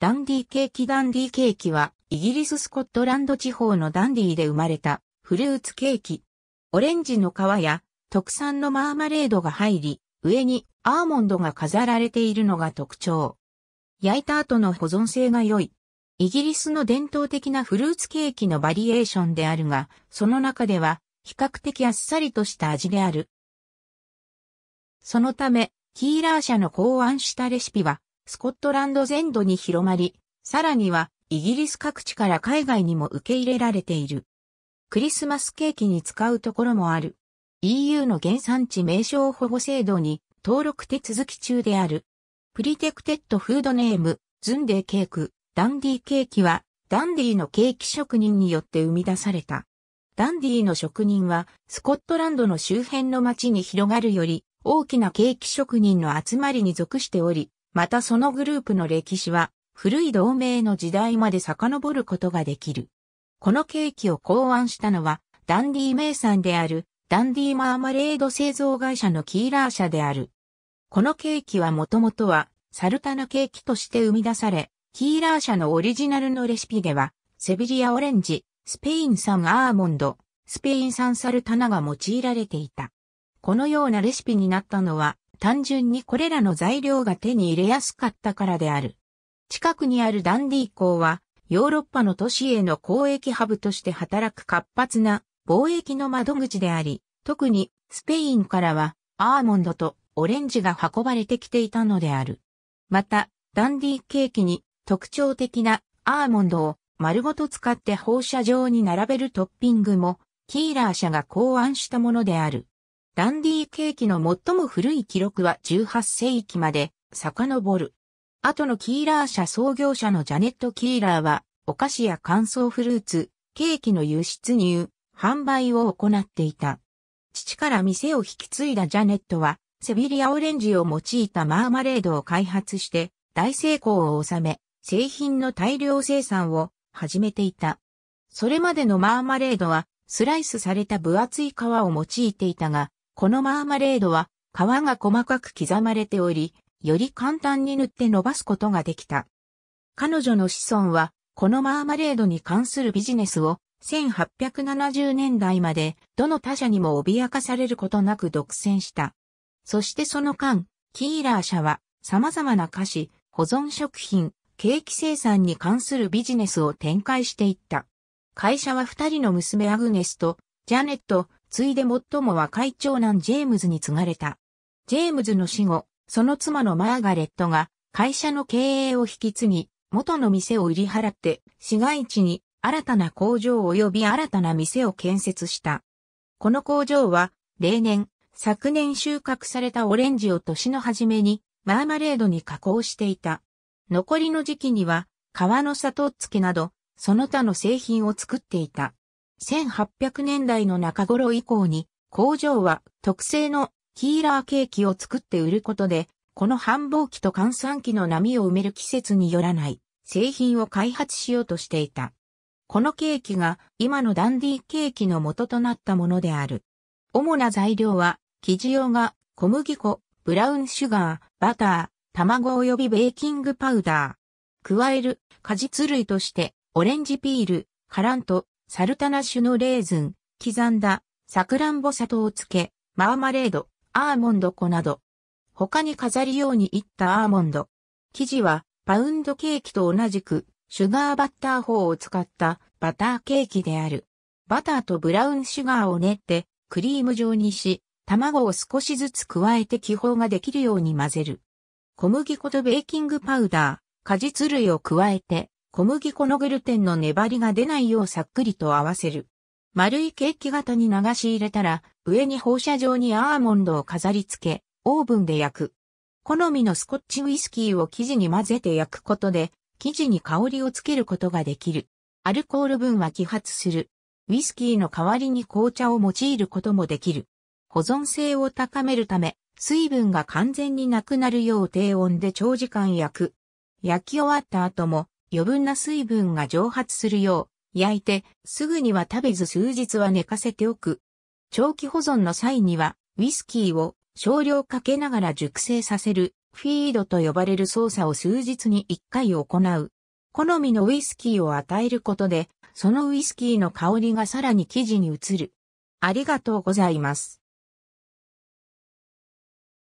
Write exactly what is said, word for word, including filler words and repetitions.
ダンディーケーキダンディーケーキは、イギリススコットランド地方のダンディーで生まれたフルーツケーキ。オレンジの皮や特産のマーマレードが入り、上にアーモンドが飾られているのが特徴。焼いた後の保存性が良い。イギリスの伝統的なフルーツケーキのバリエーションであるが、その中では比較的あっさりとした味である。そのため、キーラー社の考案したレシピは、スコットランド全土に広まり、さらには、イギリス各地から海外にも受け入れられている。クリスマスケーキに使うところもある。イーユー の原産地名称保護制度に登録手続き中である。プリテクテッドフードネーム、ズンデーケーク、ダンディーケーキは、ダンディーのケーキ職人によって生み出された。ダンディーの職人は、スコットランドの周辺の町に広がるより、大きなケーキ職人の集まりに属しており、またそのグループの歴史は、古い同盟の時代まで遡ることができる。このケーキを考案したのは、ダンディー名産である、ダンディーマーマレード製造会社のキーラー社である。このケーキはもともとは、サルタナケーキとして生み出され、キーラー社のオリジナルのレシピでは、セビリアオレンジ、スペイン産アーモンド、スペイン産サルタナが用いられていた。このようなレシピになったのは、単純にこれらの材料が手に入れやすかったからである。近くにあるダンディー港は、ヨーロッパの都市への交易ハブとして働く活発な貿易の窓口であり、特にスペインからはアーモンドとオレンジが運ばれてきていたのである。また、ダンディーケーキに特徴的なアーモンドを丸ごと使って放射状に並べるトッピングも、キーラー社が考案したものである。ダンディーケーキの最も古い記録はじゅうはっせいきまで遡る。後のキーラー社創業者のジャネット・キーラーは、お菓子や乾燥フルーツ、ケーキの輸出入、販売を行っていた。父から店を引き継いだジャネットは、セビリアオレンジを用いたマーマレードを開発して、大成功を収め、製品の大量生産を始めていた。それまでのマーマレードは、スライスされた分厚い皮を用いていたが、このマーマレードは、皮が細かく刻まれており、より簡単に塗って伸ばすことができた。彼女の子孫は、このマーマレードに関するビジネスを、せんはっぴゃくななじゅうねんだいまで、どの他社にも脅かされることなく独占した。そしてその間、キーラー社は、様々な菓子、保存食品、ケーキ生産に関するビジネスを展開していった。会社は二人の娘アグネスと、ジャネット、ついで最も若い長男ジェームズに継がれた。ジェームズの死後、その妻のマーガレットが会社の経営を引き継ぎ、元の店を売り払って市街地に新たな工場及び新たな店を建設した。この工場は例年、昨年収穫されたオレンジを年の初めにマーマレードに加工していた。残りの時期には皮の砂糖漬けなどその他の製品を作っていた。せんはっぴゃくねんだいの中頃以降に工場は特製のキーラーケーキを作って売ることで、この繁忙期と閑散期の波を埋める季節によらない製品を開発しようとしていた。このケーキが今のダンディーケーキの元となったものである。主な材料は、生地用が小麦粉、ブラウンシュガー、バター、卵及びベーキングパウダー。加える果実類として、オレンジピール、カラント、サルタナ種のレーズン、刻んだ、サクランボ砂糖漬け、マーマレード、アーモンド粉など。他に飾り用にいったアーモンド。生地はパウンドケーキと同じくシュガーバッター法を使ったバターケーキである。バターとブラウンシュガーを練ってクリーム状にし、卵を少しずつ加えて気泡ができるように混ぜる。小麦粉とベーキングパウダー、果実類を加えて小麦粉のグルテンの粘りが出ないようさっくりと合わせる。丸いケーキ型に流し入れたら、上に放射状にアーモンドを飾り付け、オーブンで焼く。好みのスコッチウイスキーを生地に混ぜて焼くことで、生地に香りをつけることができる。アルコール分は揮発する。ウイスキーの代わりに紅茶を用いることもできる。保存性を高めるため、水分が完全になくなるよう低温で長時間焼く。焼き終わった後も、余分な水分が蒸発するよう、焼いて、すぐには食べず数日は寝かせておく。長期保存の際には、ウイスキーを少量かけながら熟成させるフィードと呼ばれる操作を数日にいっかい行う。好みのウイスキーを与えることで、そのウイスキーの香りがさらに生地に移る。ありがとうございます。